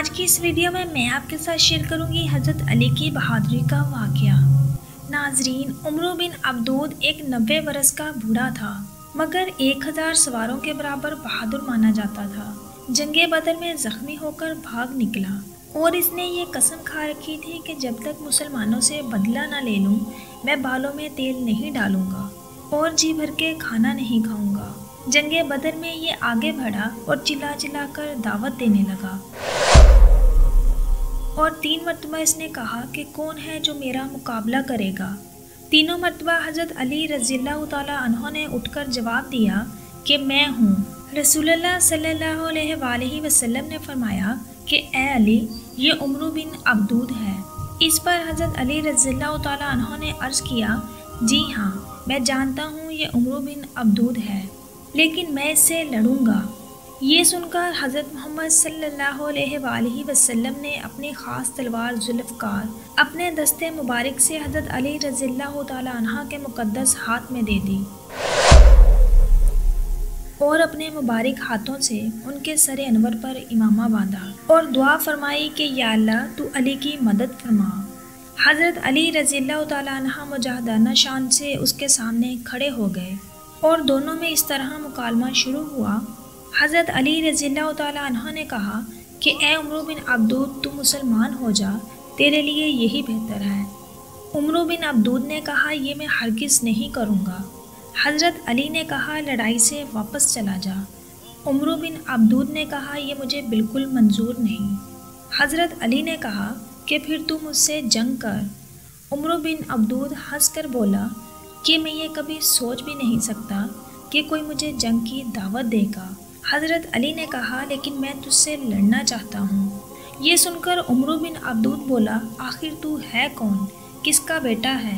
आज की इस वीडियो में मैं आपके साथ शेयर करूंगी हजरत अली की बहादुरी का वाक़या। नाजरीन, उमरू बिन अब्दूद एक 90 वर्ष का बूढ़ा था मगर 1000 सवारों के बराबर बहादुर माना जाता था। जंगे बदर में जख्मी होकर भाग निकला और इसने ये कसम खा रखी थी कि जब तक मुसलमानों से बदला ना ले लूँ मैं बालों में तेल नहीं डालूँगा और जी भर के खाना नहीं खाऊँगा। जंगे बदर में ये आगे बढ़ा और चिल्ला चिल्ला कर दावत देने लगा और 3 मरतबा इसने कहा कि कौन है जो मेरा मुकाबला करेगा। तीनों मरतबा हजरत अली रज़ियल्लाहु ताला अन्हों ने उठकर जवाब दिया कि मैं हूँ। रसूलुल्लाह सल्लल्लाहु अलैहि वसल्लम ने फरमाया कि ए अली, ये उमरू बिन अब्दूद है। इस पर हजरत अली रज़ियल्लाहु ताला अन्हों ने अर्ज़ किया, जी हाँ, मैं जानता हूँ ये उमरू बिन अब्दूद है, लेकिन मैं इससे लड़ूंगा। ये सुनकर हज़रत मोहम्मद सल्लल्लाहु अलैहि वसल्लम ने अपनी ख़ास तलवार जुल्फकार अपने दस्ते मुबारक से हज़रत अली रज़ियल्लाहु ताला अन्हा के मुक़द्दस हाथ में दे दी और अपने मुबारक हाथों से उनके सर अनवर पर इमामा बांधा और दुआ फरमाई कि या अल्लाह, तू अली की मदद फरमा। हज़रत अली रज़ियल्लाहु ताला अन्हा मुजाहिदाना शान से उसके सामने खड़े हो गए और दोनों में इस तरह मुकालमा शुरू हुआ। हज़रत अली रज़ियल्लाहु ताला अन्हा ने कहा कि ए उमरू बिन अब्दूद, तू मुसलमान हो जा, तेरे लिए यही बेहतर है। उमरू बिन अब्दूद ने कहा, ये मैं हरगिज़ नहीं करूँगा। हज़रत अली ने कहा, लड़ाई से वापस चला जा। उमरू बिन अब्दूद ने कहा, यह मुझे बिल्कुल मंजूर नहीं। हज़रत अली ने कहा कि फिर तू मुझसे जंग कर। उमरू बिन अब्दूद हंस कर बोला कि मैं ये कभी सोच भी नहीं सकता कि कोई मुझे जंग की दावत देगा। हज़रत अली ने कहा, लेकिन मैं तुझसे लड़ना चाहता हूँ। ये सुनकर उमरू बिन अब्दूद बोला, आखिर तू है कौन, किसका बेटा है?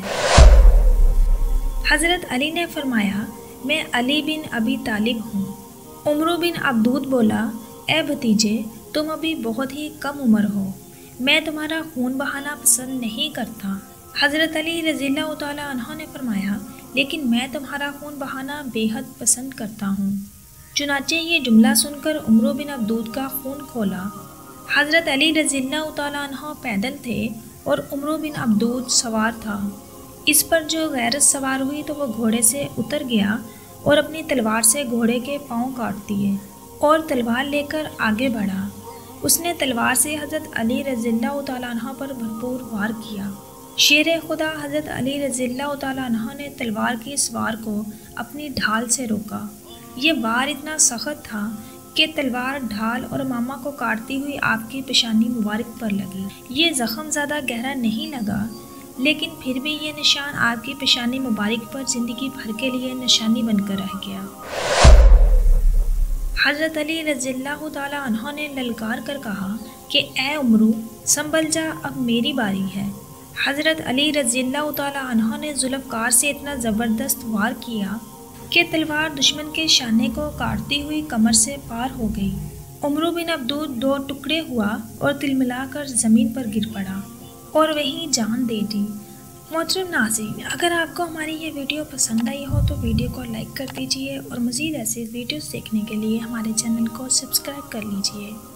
हज़रत अली ने फरमाया, मैं अली बिन अबी तालिब हूँ। उमरू बिन अब्दूद बोला, ए भतीजे, तुम अभी बहुत ही कम उम्र हो, मैं तुम्हारा खून बहाना पसंद नहीं करता। हज़रत अली रज़ियल्लाहु ताला अन्हों ने फरमाया, लेकिन मैं तुम्हारा खून बहाना बेहद पसंद करता हूँ। चुनाचे ये जुमला सुनकर उमरू बिन अब्दूद का खून खोला। हज़रत अली रज़ियल्लाहु ताला अन्हों पैदल थे और उमरू बिन अब्दूद सवार था। इस पर जो गैरत सवार हुई तो वह घोड़े से उतर गया और अपनी तलवार से घोड़े के पाँव काट दिए और तलवार लेकर आगे बढ़ा। उसने तलवार से हज़रत अली रज़ियल्लाहु ताला अन्हों पर भरपूर वार किया। शेर-ए-खुदा हज़रत अली रज़ियल्लाहु ताला अन्हों ने तलवार की सवार को अपनी ढाल से रोका। ये वार इतना सख्त था कि तलवार, ढाल और मामा को काटती हुई आपकी पेशानी मुबारक पर लगी। ये ज़ख़म ज़्यादा गहरा नहीं लगा, लेकिन फिर भी ये निशान आपकी पेशानी मुबारक पर ज़िंदगी भर के लिए निशानी बनकर रह गया। हज़रत अली रज़ियल्लाहु ताला अन्हों ने ललकार कर कहा कि ए उमरू, संभल जा, अब मेरी बारी है। हज़रत अली रज़ियल्लाहु ताला अन्हों ने जुल्फ़कार से इतना ज़बरदस्त वार किया कि तलवार दुश्मन के शाने को काटती हुई कमर से पार हो गई। उमरू बिन अब्दूद 2 टुकड़े हुआ और तिलमिलाकर ज़मीन पर गिर पड़ा और वहीं जान दे दी। मोहतरम नाज़रीन, अगर आपको हमारी ये वीडियो पसंद आई हो तो वीडियो को लाइक कर दीजिए और मज़ीद ऐसे वीडियोज़ देखने के लिए हमारे चैनल को सब्सक्राइब कर लीजिए।